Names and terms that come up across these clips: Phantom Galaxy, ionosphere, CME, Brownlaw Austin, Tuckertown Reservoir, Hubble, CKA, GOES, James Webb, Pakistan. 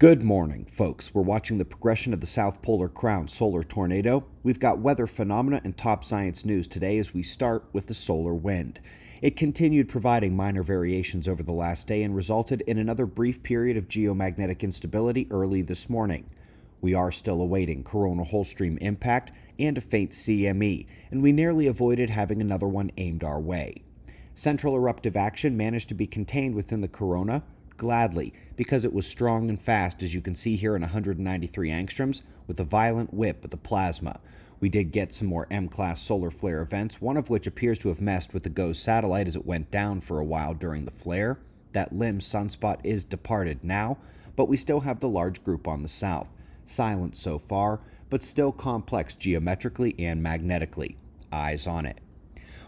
Good morning, folks. We're watching the progression of the South Polar Crown solar tornado. We've got weather phenomena and top science news today as we start with the solar wind. It continued providing minor variations over the last day and resulted in another brief period of geomagnetic instability early this morning. We are still awaiting coronal hole stream impact and a faint CME, and we nearly avoided having another one aimed our way. Central eruptive action managed to be contained within the corona, gladly, because it was strong and fast, as you can see here in 193 angstroms, with a violent whip of the plasma. We did get some more M-class solar flare events, one of which appears to have messed with the GOES satellite as it went down for a while during the flare. That limb sunspot is departed now, but we still have the large group on the south. Silent so far, but still complex geometrically and magnetically. Eyes on it.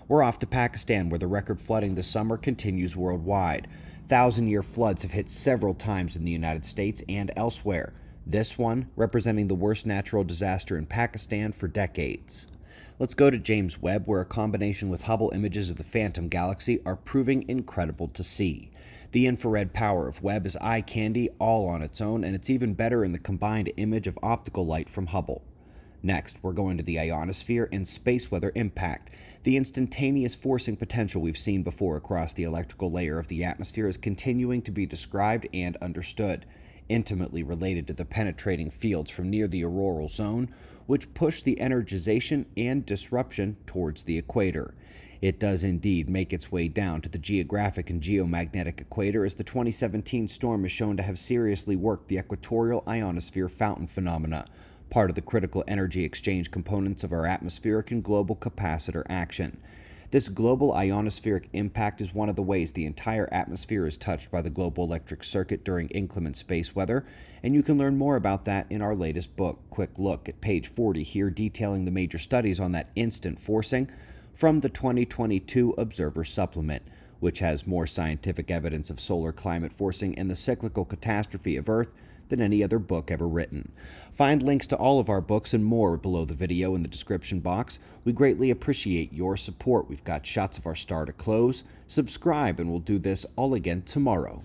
We're off to Pakistan, where the record flooding this summer continues worldwide. Thousand-year floods have hit several times in the United States and elsewhere, this one representing the worst natural disaster in Pakistan for decades. Let's go to James Webb, where a combination with Hubble images of the Phantom Galaxy are proving incredible to see. The infrared power of Webb is eye candy all on its own, and it's even better in the combined image of optical light from Hubble. Next, we're going to the ionosphere and space weather impact. The instantaneous forcing potential we've seen before across the electrical layer of the atmosphere is continuing to be described and understood, intimately related to the penetrating fields from near the auroral zone, which push the energization and disruption towards the equator. It does indeed make its way down to the geographic and geomagnetic equator, as the 2017 storm is shown to have seriously worked the equatorial ionosphere fountain phenomena, part of the critical energy exchange components of our atmospheric and global capacitor action. This global ionospheric impact is one of the ways the entire atmosphere is touched by the global electric circuit during inclement space weather, and you can learn more about that in our latest book, Quick Look, at page 40 here, detailing the major studies on that instant forcing from the 2022 Observer Supplement, which has more scientific evidence of solar climate forcing and the cyclical catastrophe of Earth than any other book ever written. Find links to all of our books and more below the video in the description box. We greatly appreciate your support. We've got shots of our star to close. Subscribe, and we'll do this all again tomorrow,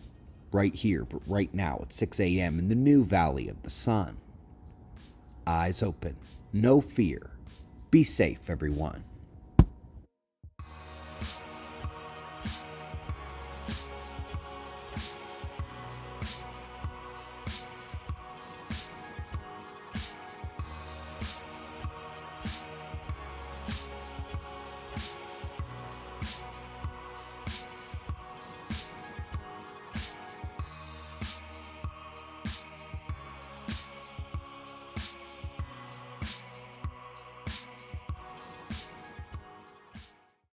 right here, but right now at 6 a.m. in the new Valley of the Sun. Eyes open, no fear. Be safe, everyone.